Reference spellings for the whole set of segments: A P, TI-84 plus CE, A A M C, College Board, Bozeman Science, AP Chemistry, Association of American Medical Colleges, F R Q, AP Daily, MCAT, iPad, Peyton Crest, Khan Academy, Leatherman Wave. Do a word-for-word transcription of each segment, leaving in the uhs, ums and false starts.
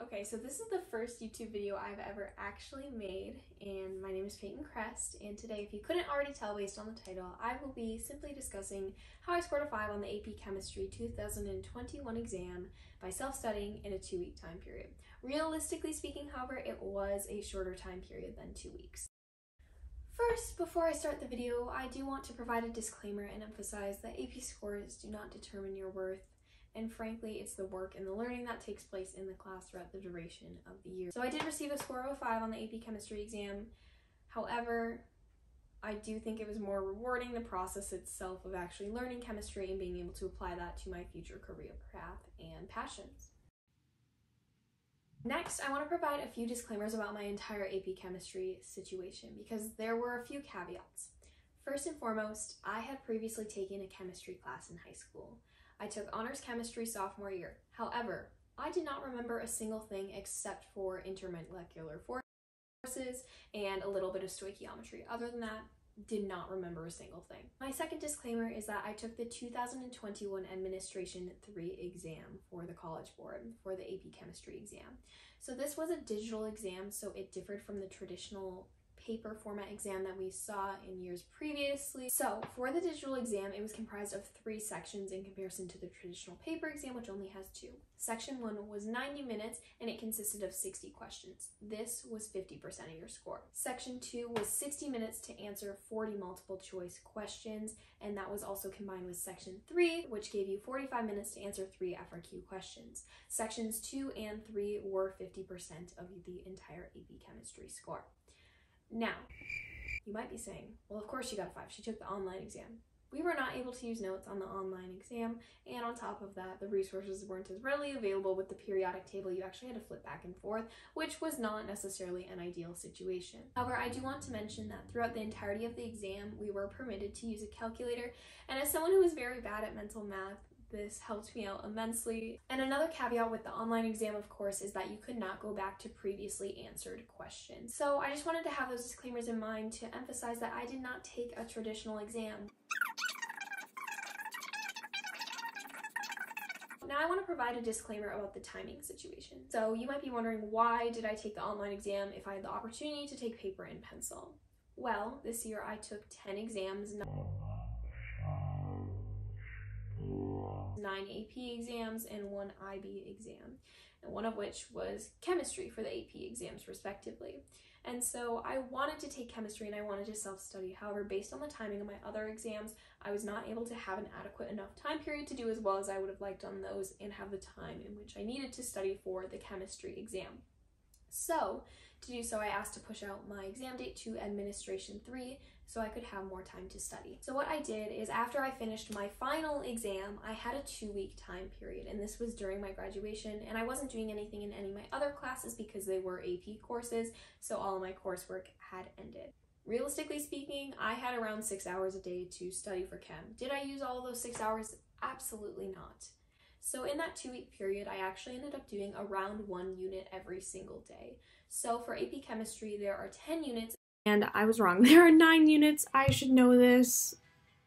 Okay, so this is the first YouTube video I've ever actually made, and my name is Peyton Crest, and today, if you couldn't already tell based on the title, I will be simply discussing how I scored a five on the A P Chemistry two thousand twenty-one exam by self-studying in a two-week time period. Realistically speaking, however, it was a shorter time period than two weeks. First, before I start the video, I do want to provide a disclaimer and emphasize that A P scores do not determine your worth. And frankly, it's the work and the learning that takes place in the class throughout the duration of the year. So I did receive a score of a five on the A P Chemistry exam. However, I do think it was more rewarding, the process itself of actually learning chemistry and being able to apply that to my future career path and passions. Next, I want to provide a few disclaimers about my entire A P Chemistry situation because there were a few caveats. First and foremost, I had previously taken a chemistry class in high school. I took honors chemistry sophomore year. However, I did not remember a single thing except for intermolecular forces and a little bit of stoichiometry. Other than that, did not remember a single thing. My second disclaimer is that I took the two thousand twenty-one Administration three exam for the College Board for the A P Chemistry exam. So this was a digital exam, so it differed from the traditional paper format exam that we saw in years previously. So for the digital exam, it was comprised of three sections in comparison to the traditional paper exam, which only has two. Section one was ninety minutes and it consisted of sixty questions. This was fifty percent of your score. Section two was sixty minutes to answer forty multiple choice questions, and that was also combined with section three, which gave you forty-five minutes to answer three F R Q questions. Sections two and three were fifty percent of the entire A P Chemistry score. Now, you might be saying, well, of course she got a five. She took the online exam. We were not able to use notes on the online exam, and on top of that, the resources weren't as readily available with the periodic table. You actually had to flip back and forth, which was not necessarily an ideal situation. However, I do want to mention that throughout the entirety of the exam, we were permitted to use a calculator, and as someone who is very bad at mental math, this helped me out immensely. And another caveat with the online exam, of course, is that you could not go back to previously answered questions. So I just wanted to have those disclaimers in mind to emphasize that I did not take a traditional exam. Now I want to provide a disclaimer about the timing situation. So you might be wondering, why did I take the online exam if I had the opportunity to take paper and pencil? Well, this year I took ten exams. Nine A P exams and one I B exam, and one of which was chemistry for the A P exams respectively. And so I wanted to take chemistry and I wanted to self-study. However, based on the timing of my other exams, I was not able to have an adequate enough time period to do as well as I would have liked on those and have the time in which I needed to study for the chemistry exam. So to do so, I asked to push out my exam date to Administration three so I could have more time to study. So what I did is, after I finished my final exam, I had a two-week time period, and this was during my graduation, and I wasn't doing anything in any of my other classes because they were A P courses, so all of my coursework had ended. Realistically speaking, I had around six hours a day to study for chem. Did I use all of those six hours? Absolutely not. So in that two-week period, I actually ended up doing around one unit every single day. So for A P Chemistry, there are ten units. And I was wrong. There are nine units. I should know this.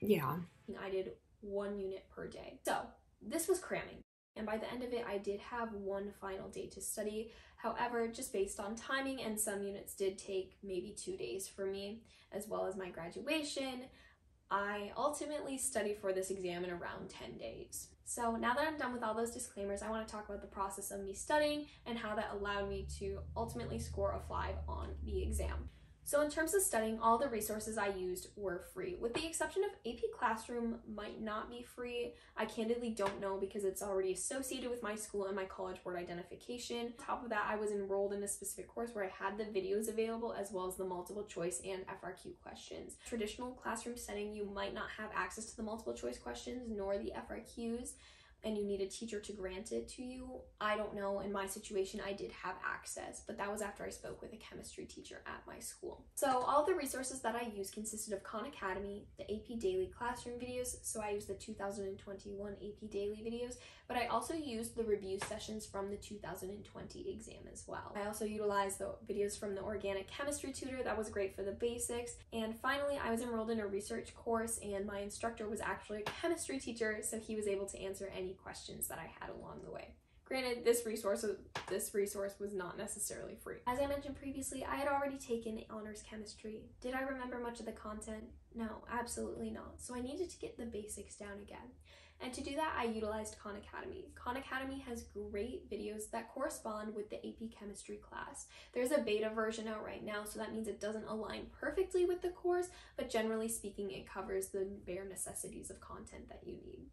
Yeah. I did one unit per day. So this was cramming. And by the end of it, I did have one final day to study. However, just based on timing, and some units did take maybe two days for me, as well as my graduation, I ultimately studied for this exam in around ten days. So now that I'm done with all those disclaimers, I want to talk about the process of me studying and how that allowed me to ultimately score a five on the exam. So in terms of studying, all the resources I used were free. With the exception of A P Classroom might not be free. I candidly don't know because it's already associated with my school and my College Board identification. On top of that, I was enrolled in a specific course where I had the videos available as well as the multiple choice and F R Q questions. Traditional classroom setting, you might not have access to the multiple choice questions nor the F R Qs, and you need a teacher to grant it to you. I don't know, in my situation, I did have access, but that was after I spoke with a chemistry teacher at my school. So all the resources that I used consisted of Khan Academy, the A P Daily classroom videos, so I used the two thousand twenty-one A P Daily videos, but I also used the review sessions from the two thousand twenty exam as well. I also utilized the videos from the organic chemistry tutor. That was great for the basics. And finally, I was enrolled in a research course, and my instructor was actually a chemistry teacher, so he was able to answer any questions that I had along the way. Granted, this resource, this resource was not necessarily free. As I mentioned previously, I had already taken honors chemistry. Did I remember much of the content? No, absolutely not. So I needed to get the basics down again. And to do that, I utilized Khan Academy. Khan Academy has great videos that correspond with the A P Chemistry class. There's a beta version out right now, so that means it doesn't align perfectly with the course, but generally speaking, it covers the bare necessities of content that you need.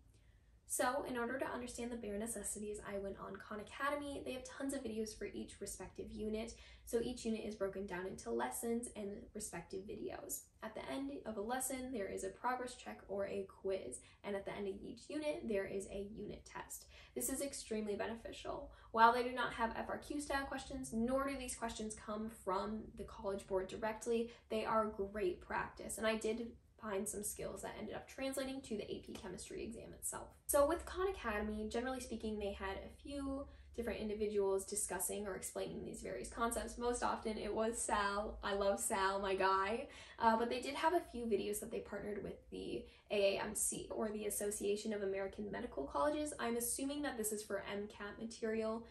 So in order to understand the bare necessities, I went on Khan Academy. They have tons of videos for each respective unit. So each unit is broken down into lessons and respective videos. At the end of a lesson, there is a progress check or a quiz. And at the end of each unit, there is a unit test. This is extremely beneficial. While they do not have F R Q style questions, nor do these questions come from the College Board directly, they are great practice. And I did find some skills that ended up translating to the A P Chemistry exam itself. So with Khan Academy, generally speaking, they had a few different individuals discussing or explaining these various concepts. Most often it was Sal. I love Sal, my guy. Uh, but they did have a few videos that they partnered with the A A M C, or the Association of American Medical Colleges. I'm assuming that this is for MCAT material,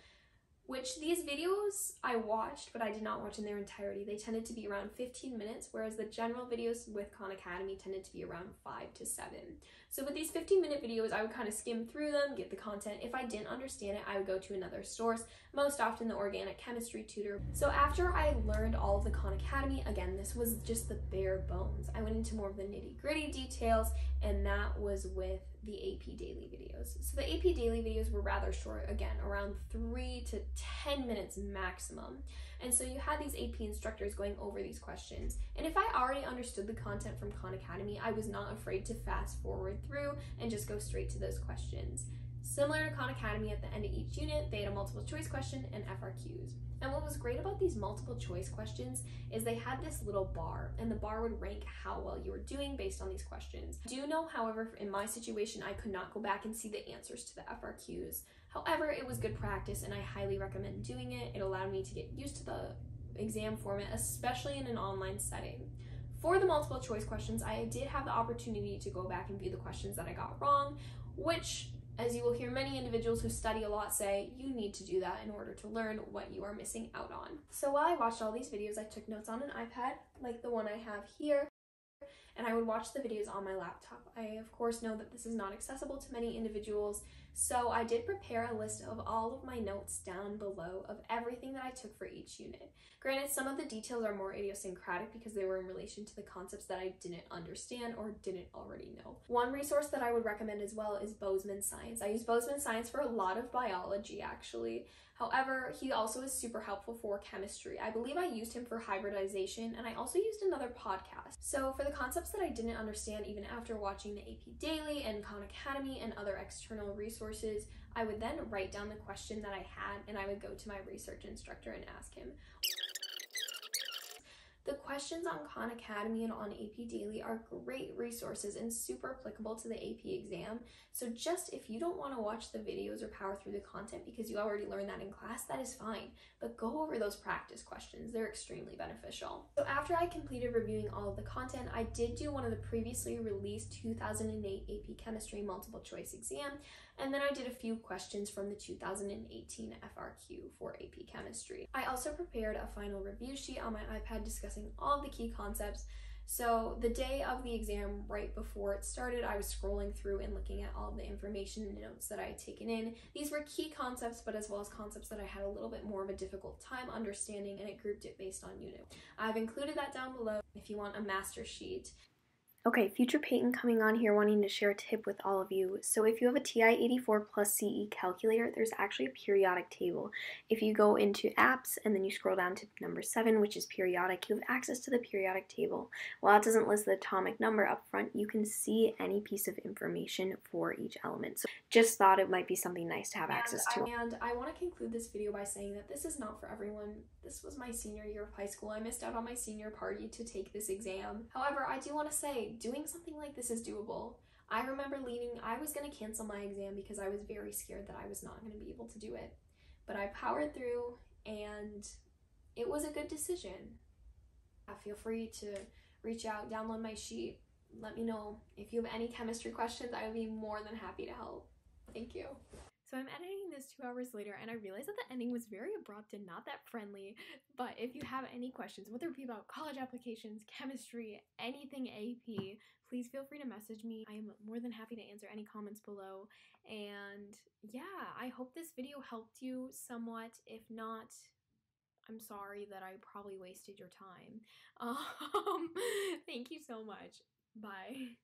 which these videos I watched, but I did not watch in their entirety. They tended to be around fifteen minutes, whereas the general videos with Khan Academy tended to be around five to seven. So with these fifteen minute videos, I would kind of skim through them, get the content. If I didn't understand it, I would go to another source, most often the organic chemistry tutor. So after I learned all of the Khan Academy, again, this was just the bare bones. I went into more of the nitty gritty details, and that was with the A P Daily videos. So the A P Daily videos were rather short, again, around three to ten minutes maximum. And so you had these A P instructors going over these questions. And if I already understood the content from Khan Academy, I was not afraid to fast forward through and just go straight to those questions. Similar to Khan Academy, at the end of each unit, they had a multiple choice question and F R Qs. And what was great about these multiple choice questions is they had this little bar, and the bar would rank how well you were doing based on these questions. I do know, however, in my situation, I could not go back and see the answers to the F R Qs. However, it was good practice, and I highly recommend doing it. It allowed me to get used to the exam format, especially in an online setting. For the multiple choice questions, I did have the opportunity to go back and view the questions that I got wrong, which, as you will hear many individuals who study a lot say, you need to do that in order to learn what you are missing out on. So while I watched all these videos, I took notes on an iPad, like the one I have here, and I would watch the videos on my laptop. I, of course, know that this is not accessible to many individuals, so I did prepare a list of all of my notes down below of everything that I took for each unit. Granted, some of the details are more idiosyncratic because they were in relation to the concepts that I didn't understand or didn't already know. One resource that I would recommend as well is Bozeman Science. I use Bozeman Science for a lot of biology, actually. However, he also is super helpful for chemistry. I believe I used him for hybridization, and I also used another podcast. So for the concepts that I didn't understand even after watching the A P Daily and Khan Academy and other external resources, I would then write down the question that I had, and I would go to my research instructor and ask him. The questions on Khan Academy and on A P Daily are great resources and super applicable to the A P exam. So just if you don't want to watch the videos or power through the content because you already learned that in class, that is fine. But go over those practice questions. They're extremely beneficial. So after I completed reviewing all of the content, I did do one of the previously released two thousand eight A P Chemistry multiple choice exam. And then I did a few questions from the two thousand eighteen F R Q for A P Chemistry. I also prepared a final review sheet on my iPad discussing all the key concepts. So the day of the exam, right before it started, I was scrolling through and looking at all the information and notes that I had taken in. These were key concepts, but as well as concepts that I had a little bit more of a difficult time understanding, and it grouped it based on unit. I've included that down below if you want a master sheet. Okay, future Peyton coming on here wanting to share a tip with all of you. So if you have a T I eighty-four plus C E calculator, there's actually a periodic table. If you go into apps and then you scroll down to number seven, which is periodic, you have access to the periodic table. While it doesn't list the atomic number up front, you can see any piece of information for each element. So just thought it might be something nice to have and access to. I, and I want to conclude this video by saying that this is not for everyone. This was my senior year of high school. I missed out on my senior party to take this exam. However, I do want to say, doing something like this is doable. I remember leaving, I was going to cancel my exam because I was very scared that I was not going to be able to do it. But I powered through, and it was a good decision. Feel free to reach out, download my sheet, let me know if you have any chemistry questions. I would be more than happy to help. Thank you. So I'm editing this two hours later, and I realized that the ending was very abrupt and not that friendly. But if you have any questions, whether it be about college applications, chemistry, anything A P, please feel free to message me. I am more than happy to answer any comments below. And yeah, I hope this video helped you somewhat. If not, I'm sorry that I probably wasted your time. Um, thank you so much. Bye.